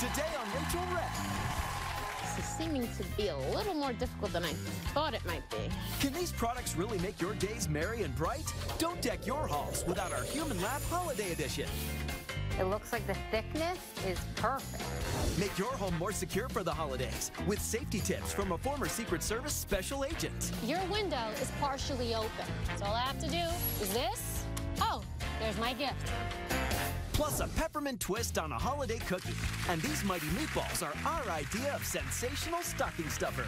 Today on Rachel Ray. This is seeming to be a little more difficult than I thought it might be. Can these products really make your days merry and bright? Don't deck your halls without our Human Lab Holiday Edition. It looks like the thickness is perfect. Make your home more secure for the holidays with safety tips from a former Secret Service special agent. Your window is partially open, so all I have to do is this. Oh, there's my gift. Plus a peppermint twist on a holiday cookie. And these mighty meatballs are our idea of sensational stocking stuffers.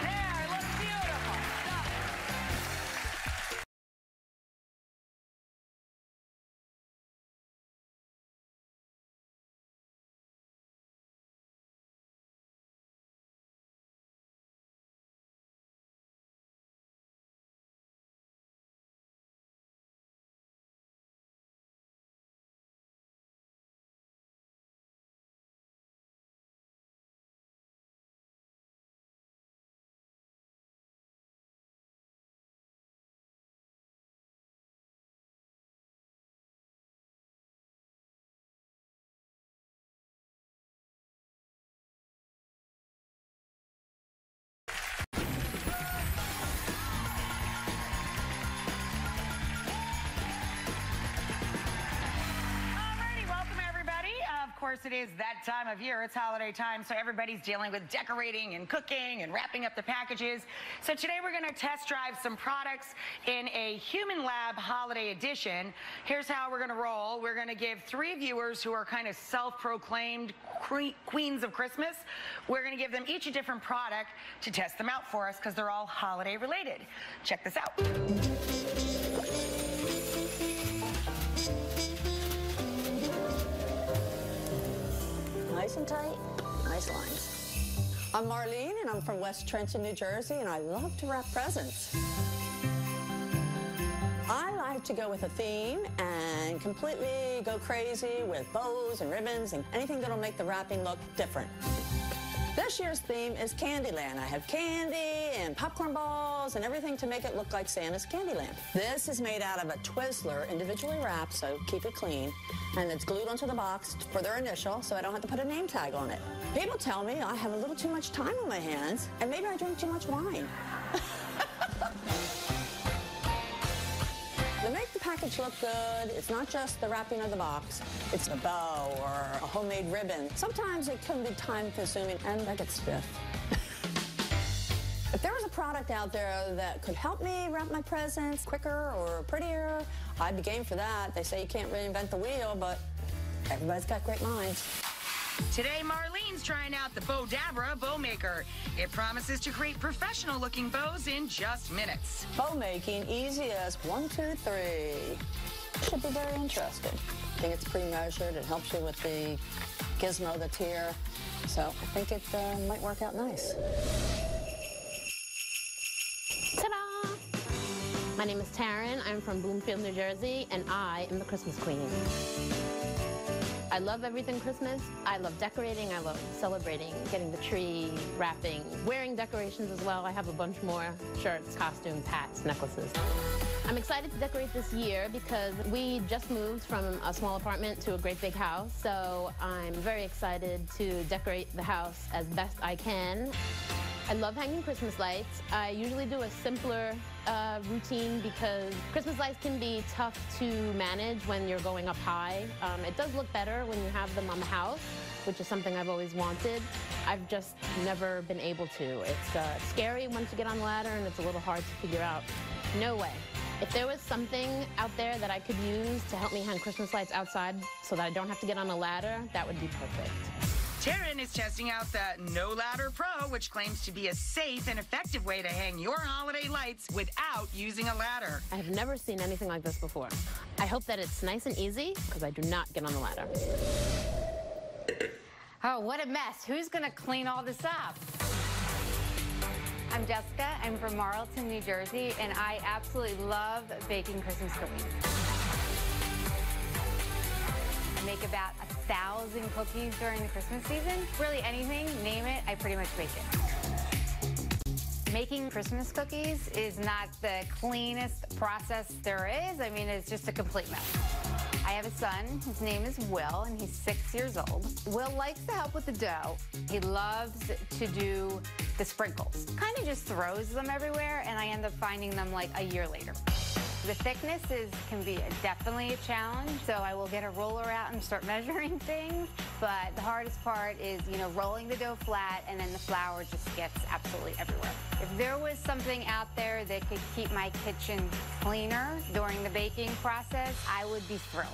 There, look beautiful. Stop. Of course, it is that time of year. It's holiday time, so everybody's dealing with decorating and cooking and wrapping up the packages. So today we're going to test drive some products in a Human Lab Holiday Edition. Here's how we're going to roll. We're going to give three viewers who are kind of self-proclaimed queens of Christmas. We're going to give them each a different product to test them out for us because they're all holiday related. Check this out. Nice and tight, nice lines. I'm Marlene, and I'm from West Trenton, New Jersey, and I love to wrap presents. I like to go with a theme and completely go crazy with bows and ribbons and anything that'll make the wrapping look different. This year's theme is Candyland. I have candy and popcorn balls and everything to make it look like Santa's Candyland. This is made out of a Twizzler, individually wrapped, so keep it clean. And it's glued onto the box for their initial, so I don't have to put a name tag on it. People tell me I have a little too much time on my hands, and maybe I drink too much wine. To make the package look good, it's not just the wrapping of the box, it's a bow or a homemade ribbon. Sometimes it can be time-consuming, and I get stiff. If there was a product out there that could help me wrap my presents quicker or prettier, I'd be game for that. They say you can't reinvent the wheel, but everybody's got great minds. Today, Marlene's trying out the Bowdabra Bowmaker. It promises to create professional-looking bows in just minutes. Bow making, easy as 1, 2, 3. Should be very interesting. I think it's pre-measured. It helps you with the gizmo that's here. So I think it might work out nice. Ta-da! My name is Taryn. I'm from Bloomfield, New Jersey, and I am the Christmas Queen. I love everything Christmas. I love decorating, I love celebrating, getting the tree, wrapping, wearing decorations as well. I have a bunch more: shirts, costumes, hats, necklaces. I'm excited to decorate this year because we just moved from a small apartment to a great big house, so I'm very excited to decorate the house as best I can. I love hanging Christmas lights. I usually do a simpler routine because Christmas lights can be tough to manage when you're going up high. It does look better when you have them on the house, which is something I've always wanted. I've just never been able to. It's scary once you get on the ladder, and it's a little hard to figure out. No way. If there was something out there that I could use to help me hang Christmas lights outside so that I don't have to get on a ladder, that would be perfect. Taryn is testing out the No Ladder Pro, which claims to be a safe and effective way to hang your holiday lights without using a ladder. I have never seen anything like this before. I hope that it's nice and easy, because I do not get on the ladder. Oh, what a mess. Who's going to clean all this up? I'm Jessica. I'm from Marlton, New Jersey, and I absolutely love baking Christmas cookies. I make about 1,000 cookies during the Christmas season. Really anything, name it, I pretty much bake it. Making Christmas cookies is not the cleanest process there is. I mean, it's just a complete mess. I have a son. His name is Will, and he's 6 years old. Will likes to help with the dough. He loves to do the sprinkles. Kind of just throws them everywhere, and I end up finding them like a year later. The thickness can be definitely a challenge, so I will get a roller out and start measuring things. But the hardest part is, you know, rolling the dough flat, and then the flour just gets absolutely everywhere. If there was something out there that could keep my kitchen cleaner during the baking process, I would be thrilled.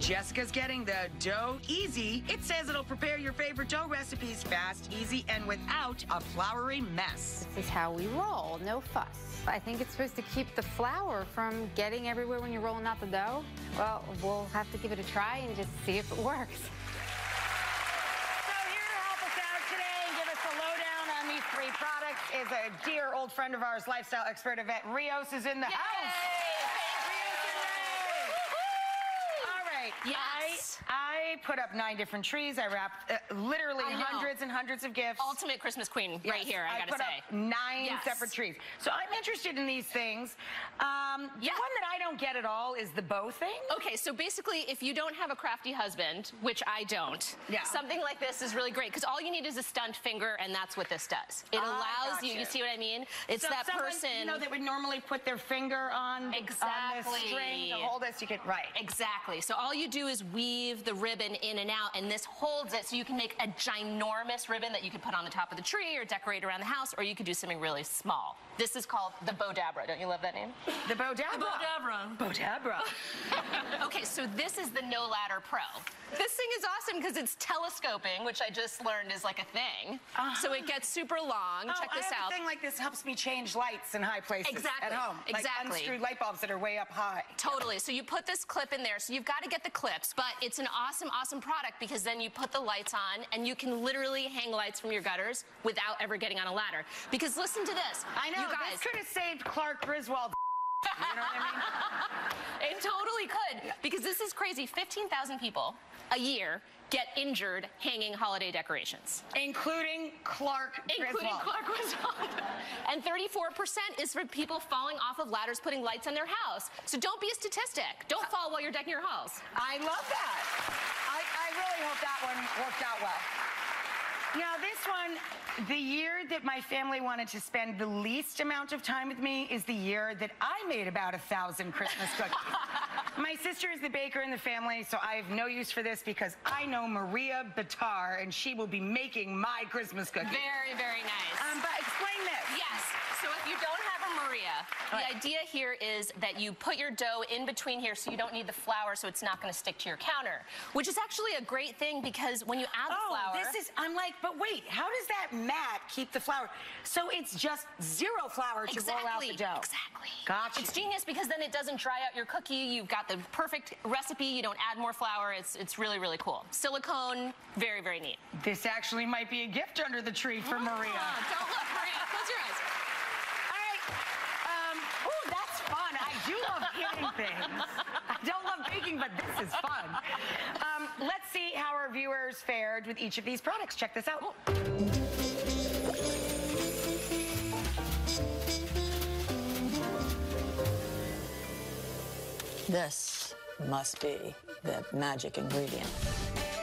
Jessica's getting the dough easy. It says it'll prepare your favorite dough recipes fast, easy, and without a floury mess. This is how we roll, no fuss. I think it's supposed to keep the flour from getting everywhere when you're rolling out the dough. Well, we'll have to give it a try and just see if it works. Three products is a dear old friend of ours, lifestyle expert Yvette Rios is in the house. All right, yes. I put up 9 different trees. I wrapped literally hundreds and hundreds of gifts. Ultimate Christmas queen right here, I gotta say. I put up 9 separate trees. So I'm interested in these things. The one that I don't get at all is the bow thing. Okay, so basically, if you don't have a crafty husband, which I don't, something like this is really great, because all you need is a stunt finger, and that's what this does. It allows you, you see what I mean? It's so that person, you know, that would normally put their finger on, on the string to hold this, you could, exactly. So all you do is weave the ribbon in and out, and this holds it, so you can make a ginormous ribbon that you could put on the top of the tree or decorate around the house, or you could do something really small. This is called the Bowdabra. Don't you love that name? The Bowdabra. The Bowdabra. Bowdabra. Okay, so this is the No Ladder Pro. This thing is awesome because it's telescoping, which I just learned is like a thing. So it gets super long. Check this out. A thing like this helps me change lights in high places at home. Like unscrewed light bulbs that are way up high. Totally. So you put this clip in there. So you've got to get the clips, but it's an awesome, awesome product because then you put the lights on and you can literally hang lights from your gutters without ever getting on a ladder. Because listen to this. I know, you guys, this could have saved Clark Griswold. You know what I mean? It totally could, because this is crazy. 15,000 people a year get injured hanging holiday decorations. Including Clark Griswold. Including Clark Griswold. And 34% is for people falling off of ladders, putting lights on their house. So don't be a statistic. Don't fall while you're decking your house. I love that. I really hope that one worked out well. Now, this one, the year that my family wanted to spend the least amount of time with me is the year that I made about 1,000 Christmas cookies. My sister is the baker in the family, so I have no use for this because I know Maria Batar, and she will be making my Christmas cookies. Very, very nice. But explain this. Yes. So if you don't have a Maria, the idea here is that you put your dough in between here so you don't need the flour, so it's not going to stick to your counter, which is actually a great thing because when you add the flour... this is... I'm like, but wait, how does that mat keep the flour? So it's just zero flour to roll out the dough. Exactly. Gotcha. It's genius because then it doesn't dry out your cookie. You've got the perfect recipe. You don't add more flour. It's really, really cool. Silicone, very, very neat. This actually might be a gift under the tree for Maria. Don't look, Maria. Close your eyes. All right. Ooh, that's fun. I do love eating things. I don't love baking, but this is fun. Let's see how our viewers fared with each of these products. Check this out. This must be the magic ingredient.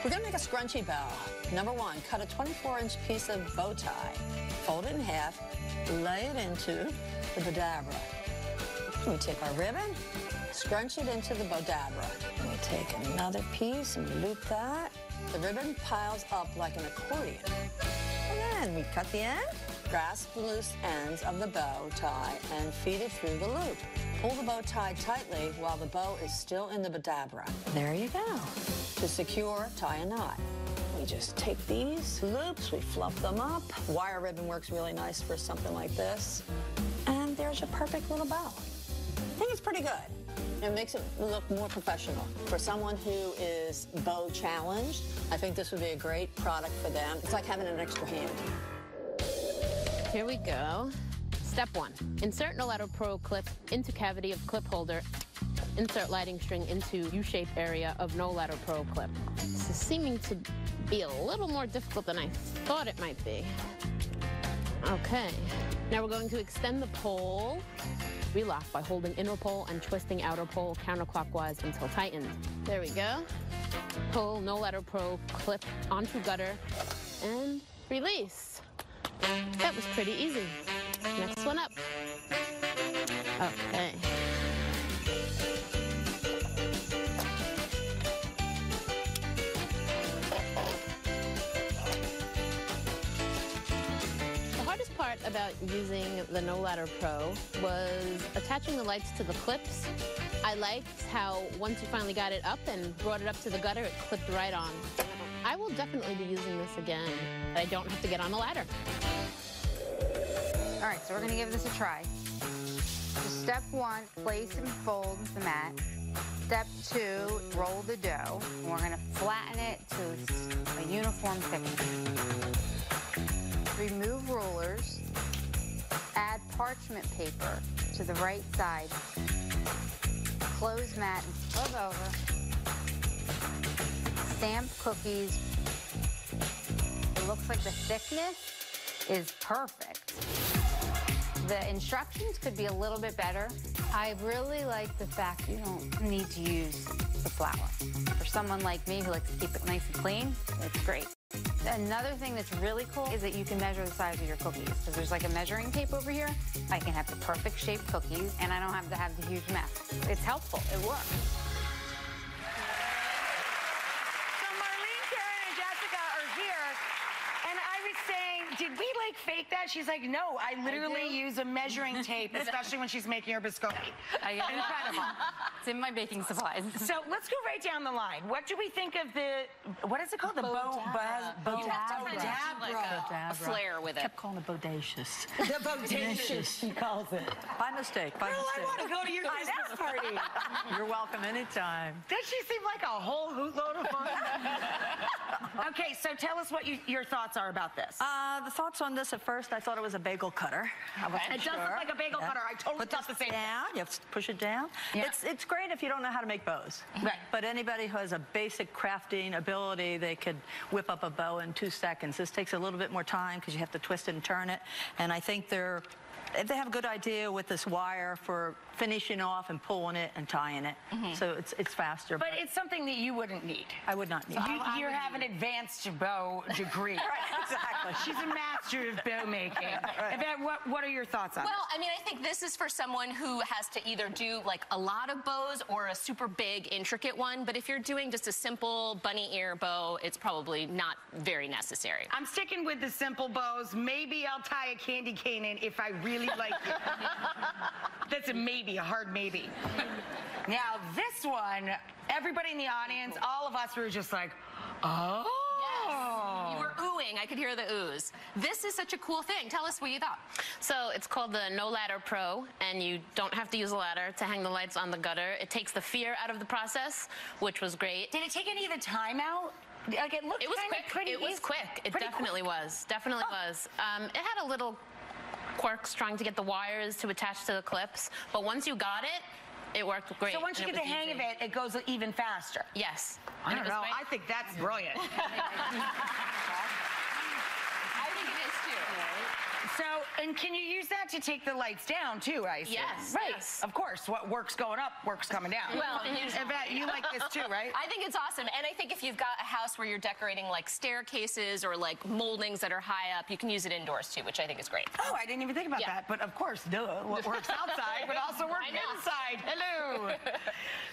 We're gonna make a scrunchie bow. Number one, cut a 24-inch piece of bow tie, fold it in half, lay it into the Bowdabra. We take our ribbon, scrunch it into the Bowdabra. And we take another piece and we loop that. The ribbon piles up like an accordion. And then we cut the end, grasp the loose ends of the bow tie and feed it through the loop. Pull the bow tie tightly while the bow is still in the Bowdabra. There you go. To secure, tie a knot. We just take these loops, we fluff them up. Wire ribbon works really nice for something like this. And there's your perfect little bow. I think it's pretty good. It makes it look more professional. For someone who is bow challenged, I think this would be a great product for them. It's like having an extra hand. Here we go. Step 1, insert No Ladder Pro clip into cavity of clip holder. Insert lighting string into U-shaped area of No Ladder Pro clip. This is seeming to be a little more difficult than I thought it might be. Okay, now we're going to extend the pole. We lock by holding inner pole and twisting outer pole counterclockwise until tightened. There we go. Pull No Ladder Pro clip onto gutter and release. That was pretty easy. Next one up. Okay. About using the No Ladder Pro was attaching the lights to the clips. I liked how once you finally got it up and brought it up to the gutter, it clipped right on. I will definitely be using this again, but I don't have to get on the ladder. All right, so we're gonna give this a try. So step one, place and fold the mat. Step two, roll the dough. And we're gonna flatten it to a uniform thickness. Remove rollers, add parchment paper to the right side, close mat and flip over, stamp cookies. It looks like the thickness is perfect. The instructions could be a little bit better. I really like the fact you don't need to use the flour. For someone like me who likes to keep it nice and clean, it's great. Another thing that's really cool is that you can measure the size of your cookies, because there's like a measuring tape over here. I can have the perfect shaped cookies, and I don't have to have the huge mess. It's helpful. It works. So Marlene, Karen, and Jessica are here, and I was saying, did we like fake that? She's like, no, I literally use a measuring tape, especially when she's making her biscotti. Incredible. It's in my baking supplies. So let's go right down the line. What do we think of the, what is it called? The Bowdabra. You have to Bowdabra. A flair with it. I kept calling it bodacious. The bodacious, she calls it. By mistake, by mistake. Girl, I want to go to your dance party. You're welcome anytime. Does she seem like a whole hootload of fun? Okay, so tell us what your thoughts are about this. The thoughts on this, at first, I thought it was a bagel cutter. I wasn't sure. It does look like a bagel cutter. I totally thought the same thing. You have to push it down. Yeah. It's great if you don't know how to make bows. Right. But anybody who has a basic crafting ability, they could whip up a bow in 2 seconds. This takes a little bit more time because you have to twist it and turn it. And I think they have a good idea with this wire for finishing off and pulling it and tying it. Mm-hmm. So it's faster. But it's something that you wouldn't need. I would not need. You have an advanced bow degree. Right, exactly. She's a master of bow making. Right. Yvette, what are your thoughts on this? I mean, I think this is for someone who has to either do like a lot of bows or a super big, intricate one. But if you're doing just a simple bunny ear bow, it's probably not very necessary. I'm sticking with the simple bows. Maybe I'll tie a candy cane in if I really like it. That's a maybe, a hard maybe. Now this one, everybody in the audience, all of us were just like, oh. Yes. You were oohing. I could hear the oohs. This is such a cool thing. Tell us what you thought. So it's called the No Ladder Pro, and you don't have to use a ladder to hang the lights on the gutter. It takes the fear out of the process, which was great. Did it take any of the time out? Like it looked It was quick. It definitely was. It had a little quirks trying to get the wires to attach to the clips, but once you got it, it worked great. So once you get the hang of it, it goes even faster. Yes. I don't know. I think that's brilliant. I think it is too. So, and can you use that to take the lights down too? I assume. Yes. Right. Yes. Of course. What works going up works coming down. Well, you like this too, right? I think it's awesome, and I think if you've got a house where you're decorating like staircases or like moldings that are high up, you can use it indoors too, which I think is great. Oh, I didn't even think about that. But of course, what works outside would also work inside. Hello.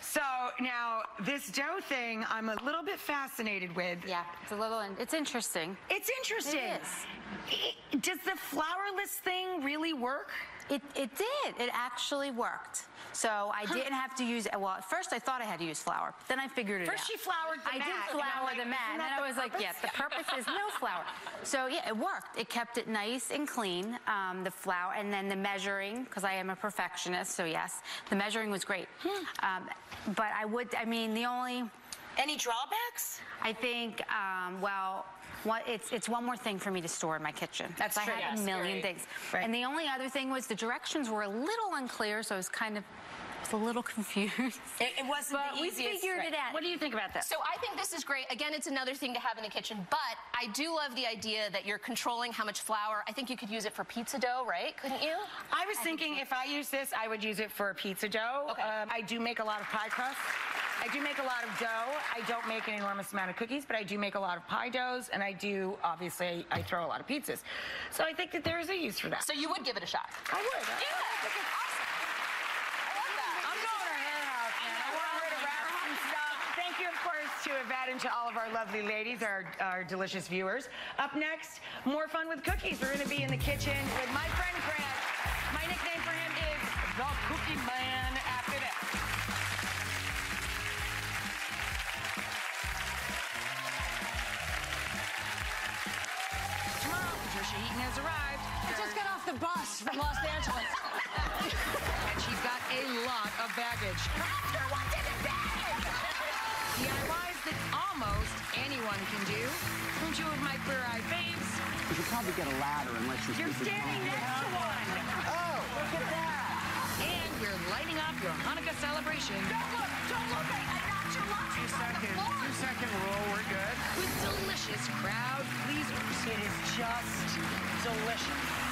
So now this dough thing, I'm a little bit fascinated with. Yeah, it's a little. It's interesting. It's interesting. It is. Does the flourless thing really work? It did. It actually worked. So I didn't have to use, well, at first I thought I had to use flour. But then I figured it out. First she floured the mat. I did flour the mat. And then I was like, yeah, the purpose is no flour. So yeah, it worked. It kept it nice and clean, the flour. And then the measuring, because I am a perfectionist, so yes, the measuring was great. But I mean, the only... Any drawbacks? I think, well... It's one more thing for me to store in my kitchen. That's true. I had a million things. Right. And the only other thing was the directions were a little unclear, so I was kind of was a little confused. It wasn't the easiest. But we figured it out. What do you think about that? So I think this is great. Again, it's another thing to have in the kitchen, but I do love the idea that you're controlling how much flour. I think you could use it for pizza dough, right? Couldn't you? I was thinking if I use this, I would use it for pizza dough. Okay. I do make a lot of pie crust. I do make a lot of dough. I don't make an enormous amount of cookies, but I do make a lot of pie doughs, and I do, obviously, I throw a lot of pizzas. So I think that there is a use for that. So you would give it a shot? I would. Yeah. Awesome. I love that. I'm going to hair out, man. I want her to wrap and stuff. Thank you, of course, to Yvette and to all of our lovely ladies, our delicious viewers. Up next, more fun with cookies. We're going to be in the kitchen with my friend Grant. My nickname for him is The Cookie Man after this. Eaton has arrived. I just got off the bus from Los Angeles. And she's got a lot of baggage. After what's in the bag? DIYs that almost anyone can do. From two of my queer-eyed babes. You should probably get a ladder unless you're standing next to one. Oh, look at that. And we're lighting up your Hanukkah celebration. Don't look at it. Two-second rule, we're good. With delicious crowd pleasers. It is just delicious.